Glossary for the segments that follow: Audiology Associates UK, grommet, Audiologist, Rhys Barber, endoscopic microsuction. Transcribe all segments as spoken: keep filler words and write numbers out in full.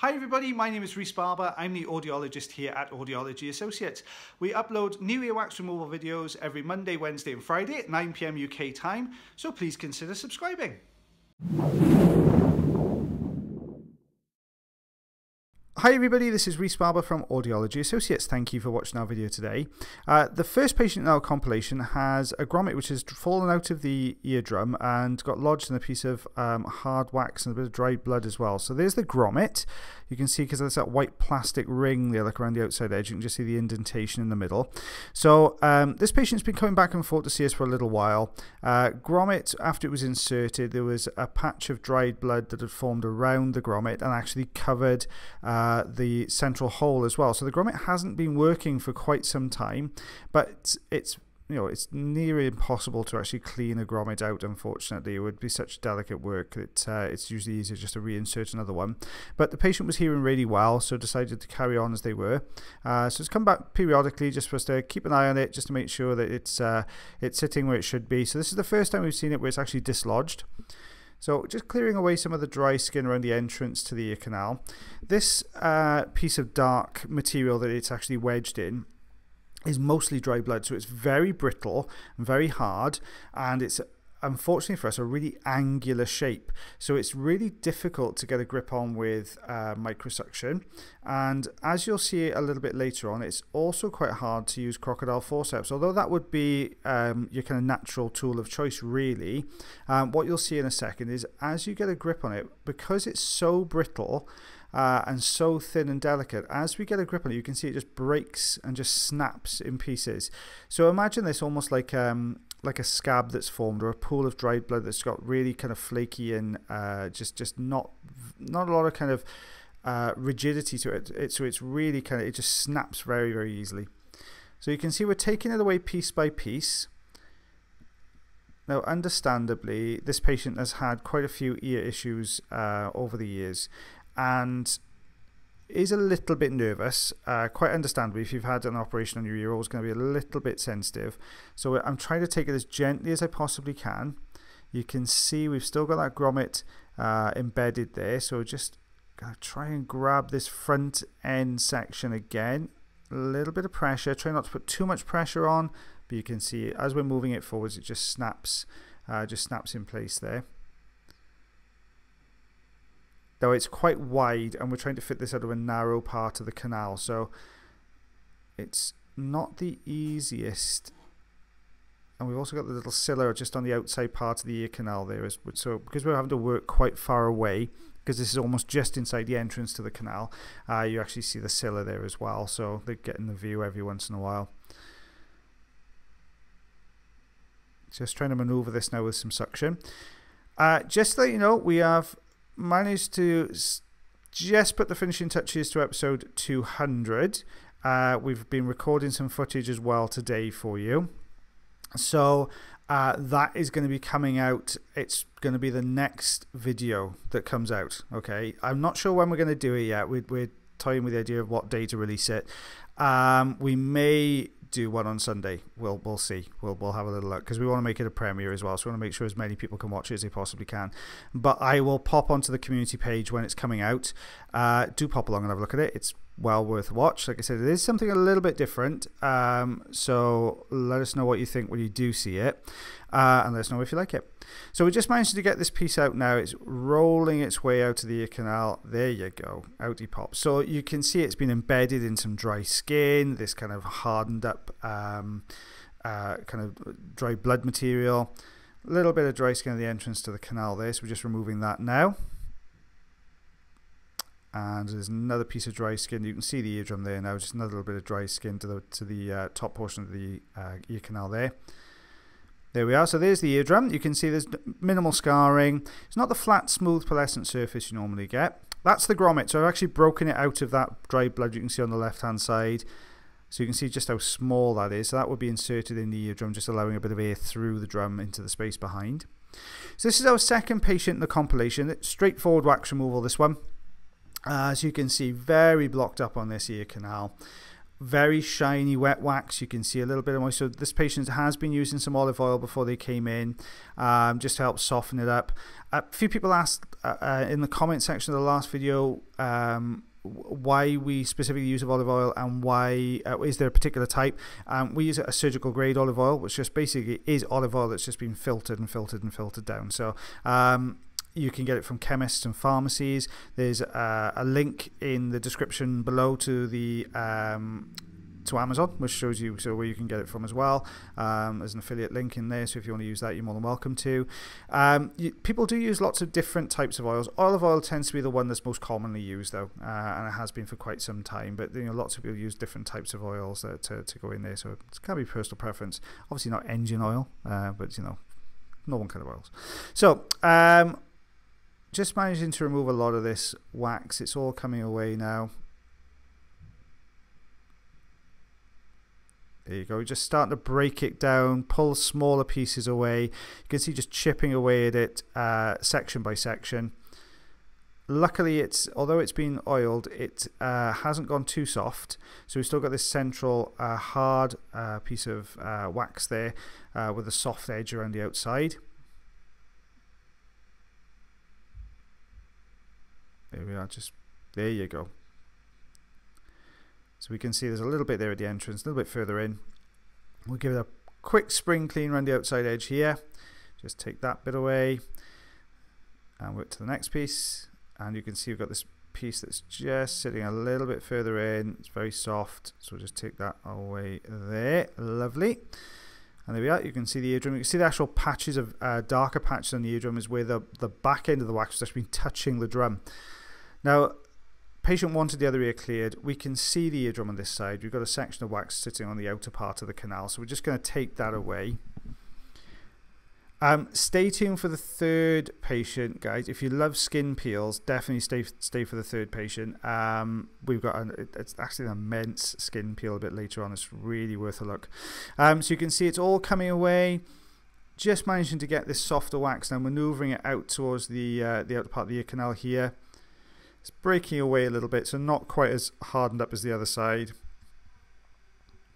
Hi everybody, my name is Rhys Barber. I'm the audiologist here at Audiology Associates. We upload new earwax removal videos every Monday, Wednesday and Friday at nine p m U K time, so please consider subscribing. Hi everybody, this is Rhys Barber from Audiology Associates. Thank you for watching our video today. Uh, the first patient in our compilation has a grommet which has fallen out of the eardrum and got lodged in a piece of um, hard wax and a bit of dried blood as well. So there's the grommet. You can see because there's that white plastic ring there, like around the outside edge, you can just see the indentation in the middle. So um, this patient's been coming back and forth to see us for a little while. Uh, grommet, after it was inserted, there was a patch of dried blood that had formed around the grommet and actually covered uh, Uh, the central hole as well. So the grommet hasn't been working for quite some time, but it's, it's you know it's nearly impossible to actually clean a grommet out, unfortunately. It would be such delicate work that uh, it's usually easier just to reinsert another one. But the patient was hearing really well, so decided to carry on as they were. Uh, so it's come back periodically just for us to keep an eye on it, just to make sure that it's uh, it's sitting where it should be. So this is the first time we've seen it where it's actually dislodged. So just clearing away some of the dry skin around the entrance to the ear canal. This uh, piece of dark material that it's actually wedged in is mostly dry blood, so it's very brittle and very hard, and it's unfortunately for us a really angular shape, so it's really difficult to get a grip on with uh, microsuction. And as you'll see a little bit later on, it's also quite hard to use crocodile forceps, although that would be um, your kind of natural tool of choice really. Um, what you'll see in a second is as you get a grip on it, because it's so brittle Uh, and so thin and delicate, as we get a grip on it, you can see it just breaks and just snaps in pieces. So imagine this almost like um, like a scab that's formed, or a pool of dried blood that's got really kind of flaky and uh, just just not not a lot of kind of uh, rigidity to it. it. So it's really kind of it just snaps very very easily. So you can see we're taking it away piece by piece. Now, understandably, this patient has had quite a few ear issues uh, over the years, and is a little bit nervous, uh, quite understandably. If you've had an operation on your ear, it's going to be a little bit sensitive. So I'm trying to take it as gently as I possibly can. You can see we've still got that grommet uh, embedded there. So just going to try and grab this front end section again. A little bit of pressure. Try not to put too much pressure on, but you can see as we're moving it forwards, it just snaps, uh, just snaps in place there. Though it's quite wide, and we're trying to fit this out of a narrow part of the canal, so it's not the easiest. And we've also got the little cilla just on the outside part of the ear canal there, so because we're having to work quite far away, because this is almost just inside the entrance to the canal, uh, you actually see the cilla there as well, so they're getting the view every once in a while. Just trying to maneuver this now with some suction. Uh, just so you know, we have managed to just put the finishing touches to episode two hundred. Uh, we've been recording some footage as well today for you. So uh, that is going to be coming out. It's going to be the next video that comes out. Okay, I'm not sure when we're going to do it yet. We're, we're toying with the idea of what day to release it. Um, we may do one on Sunday. We'll we'll see. We'll we'll have a little look, because we want to make it a premiere as well. So we want to make sure as many people can watch it as they possibly can. But I will pop onto the community page when it's coming out. Uh, do pop along and have a look at it. It's well worth a watch. Like I said, it is something a little bit different. Um, so let us know what you think when you do see it, uh, and let us know if you like it. So we just managed to get this piece out now. It's rolling its way out of the ear canal. There you go, out he pops. So you can see it's been embedded in some dry skin, this kind of hardened up um, uh, kind of dry blood material. A little bit of dry skin at the entrance to the canal there. So we're just removing that now. And there's another piece of dry skin. You can see the eardrum there now, just another little bit of dry skin to the to the uh, top portion of the uh, ear canal there. There we are. So there's the eardrum. You can see there's minimal scarring. It's not the flat, smooth, pearlescent surface you normally get. That's the grommet. So I've actually broken it out of that dry blood you can see on the left-hand side. So you can see just how small that is. So that would be inserted in the eardrum, just allowing a bit of air through the drum into the space behind. So this is our second patient in the compilation. It's straightforward wax removal, this one. As you can see, very blocked up on this ear canal, very shiny wet wax. You can see a little bit of moisture. So this patient has been using some olive oil before they came in, um, just to help soften it up. A few people asked uh, uh, in the comment section of the last video um, why we specifically use olive oil and why uh, is there a particular type. Um, we use a surgical grade olive oil, which just basically is olive oil that's just been filtered and filtered and filtered down. So um, you can get it from chemists and pharmacies. There's uh, a link in the description below to the um, to Amazon, which shows you so where you can get it from as well. Um, there's an affiliate link in there, so if you want to use that, you're more than welcome to. Um, you, people do use lots of different types of oils. Olive oil tends to be the one that's most commonly used, though, uh, and it has been for quite some time. But you know, lots of people use different types of oils uh, to, to go in there, so it's kind of be personal preference. Obviously not engine oil, uh, but you know, normal kind of oils. So um, just managing to remove a lot of this wax. It's all coming away now. There you go. We're just starting to break it down, pull smaller pieces away. You can see just chipping away at it, uh, section by section. Luckily, it's although it's been oiled, it uh, hasn't gone too soft. So we've still got this central uh, hard uh, piece of uh, wax there uh, with a soft edge around the outside. There we are. Just there you go. So we can see there's a little bit there at the entrance, a little bit further in. We'll give it a quick spring clean around the outside edge here. Just take that bit away and work to the next piece. And you can see we've got this piece that's just sitting a little bit further in. It's very soft. So we'll just take that away there. Lovely. And there we are. You can see the eardrum. You can see the actual patches of uh, darker patches on the eardrum is where the, the back end of the wax has actually been touching the drum. Now, patient wanted the other ear cleared. We can see the eardrum on this side. We've got a section of wax sitting on the outer part of the canal, so we're just going to take that away. Um, stay tuned for the third patient, guys. If you love skin peels, definitely stay stay for the third patient. Um, we've got an, it's actually an immense skin peel a bit later on. It's really worth a look. Um, so you can see it's all coming away. Just managing to get this softer wax now, manoeuvring it out towards the uh, the outer part of the ear canal here. It's breaking away a little bit, so not quite as hardened up as the other side.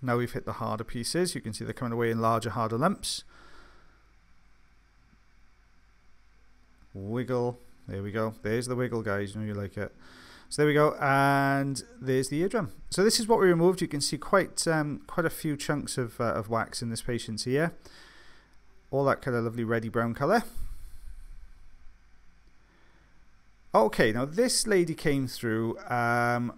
Now we've hit the harder pieces. You can see they're coming away in larger, harder lumps. Wiggle. There we go. There's the wiggle, guys. You know you like it. So there we go. And there's the eardrum. So this is what we removed. You can see quite um, quite a few chunks of, uh, of wax in this patient's ear. All that kind of lovely reddy brown colour. Okay, now this lady came through, um,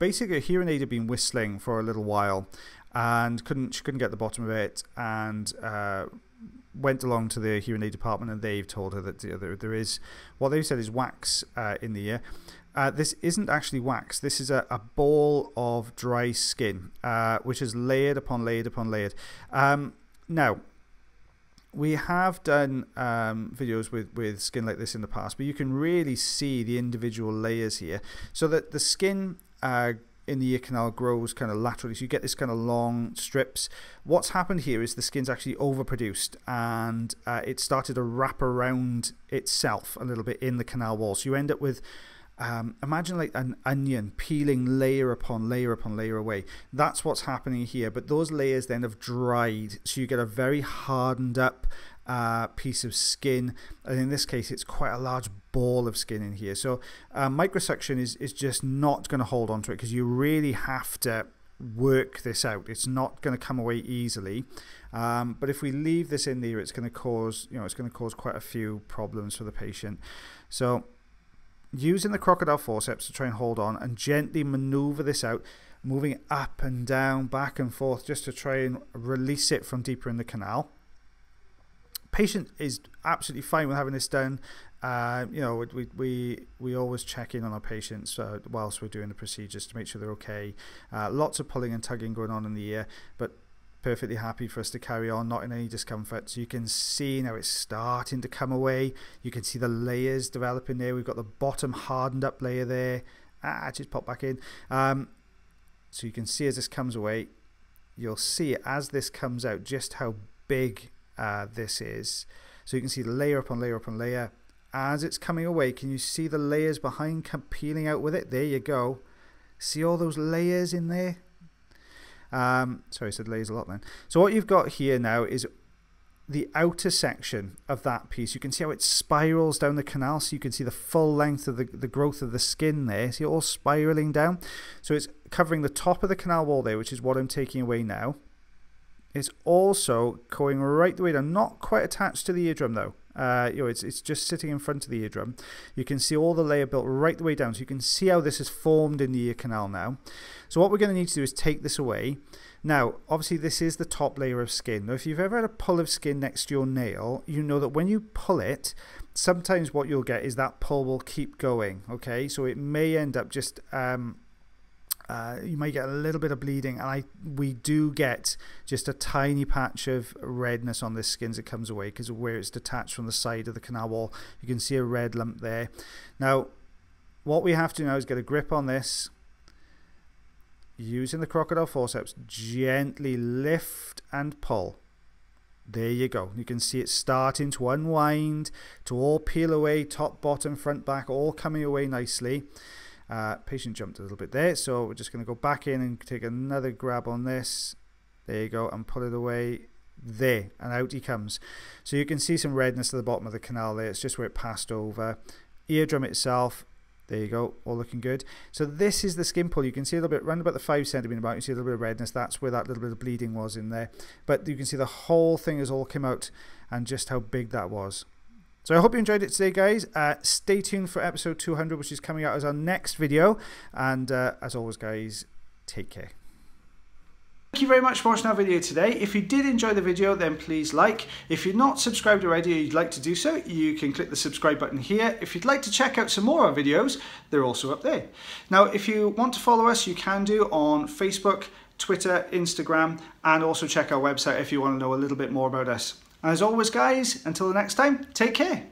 basically her hearing aid had been whistling for a little while and couldn't she couldn't get the bottom of it, and uh, went along to the hearing aid department, and they've told her that you know, there, there is, what they've said is wax uh, in the ear. Uh, this isn't actually wax, this is a, a ball of dry skin, uh, which is layered upon layered upon layered. Um, now, we have done um, videos with, with skin like this in the past, but you can really see the individual layers here. So that the skin uh, in the ear canal grows kind of laterally, so you get this kind of long strips. What's happened here is the skin's actually overproduced, and uh, it started to wrap around itself a little bit in the canal wall. So you end up with, um, imagine like an onion peeling layer upon layer upon layer away. That's what's happening here, but those layers then have dried, so you get a very hardened up uh, piece of skin, and in this case it's quite a large ball of skin in here. So uh, microsuction is, is just not going to hold on to it, because you really have to work this out. It's not going to come away easily, um, but if we leave this in there, it's going to cause, you know, it's going to cause quite a few problems for the patient. So using the crocodile forceps to try and hold on and gently maneuver this out, moving up and down, back and forth, just to try and release it from deeper in the canal. Patient is absolutely fine with having this done. Uh, you know, we, we, we always check in on our patients uh, whilst we're doing the procedures to make sure they're okay. Uh, lots of pulling and tugging going on in the ear, but perfectly happy for us to carry on, not in any discomfort. So you can see now it's starting to come away. You can see the layers developing there. We've got the bottom hardened up layer there. Ah, just pop back in. Um, so you can see as this comes away, you'll see as this comes out just how big uh, this is. So you can see layer upon layer upon layer. As it's coming away, can you see the layers behind peeling out with it? There you go. See all those layers in there? Um, sorry, I said layers a lot then. So what you've got here now is the outer section of that piece. You can see how it spirals down the canal, so you can see the full length of the, the growth of the skin there. See it all spiraling down? So it's covering the top of the canal wall there, which is what I'm taking away now. It's also going right the way down, not quite attached to the eardrum though. Uh, you know, it's, it's just sitting in front of the eardrum. You can see all the layer built right the way down, so you can see how this is formed in the ear canal now. So what we're going to need to do is take this away. Now, obviously this is the top layer of skin. Now, if you've ever had a pull of skin next to your nail, you know that when you pull it, sometimes what you'll get is that pull will keep going, okay? So it may end up just... Um, Uh, you may get a little bit of bleeding, and I we do get just a tiny patch of redness on this skin as it comes away, because of where it's detached from the side of the canal wall. You can see a red lump there. Now, what we have to do now is get a grip on this, using the crocodile forceps, gently lift and pull. There you go. You can see it starting to unwind, to all peel away, top, bottom, front, back, all coming away nicely. Uh, patient jumped a little bit there, so we're just going to go back in and take another grab on this. There you go, and pull it away. There, and out he comes. So you can see some redness at the bottom of the canal there. It's just where it passed over. Eardrum itself, there you go, all looking good. So this is the skin pull. You can see a little bit, around about the five centimeter mark, you see a little bit of redness. That's where that little bit of bleeding was in there. But you can see the whole thing has all come out, and just how big that was. So I hope you enjoyed it today, guys. Uh, stay tuned for episode two hundred, which is coming out as our next video. And uh, as always, guys, take care. Thank you very much for watching our video today. If you did enjoy the video, then please like. If you're not subscribed already, or you'd like to do so, you can click the subscribe button here. If you'd like to check out some more of our videos, they're also up there. Now, if you want to follow us, you can do on Facebook, Twitter, Instagram, and also check our website if you want to know a little bit more about us. As always, guys, until the next time, take care.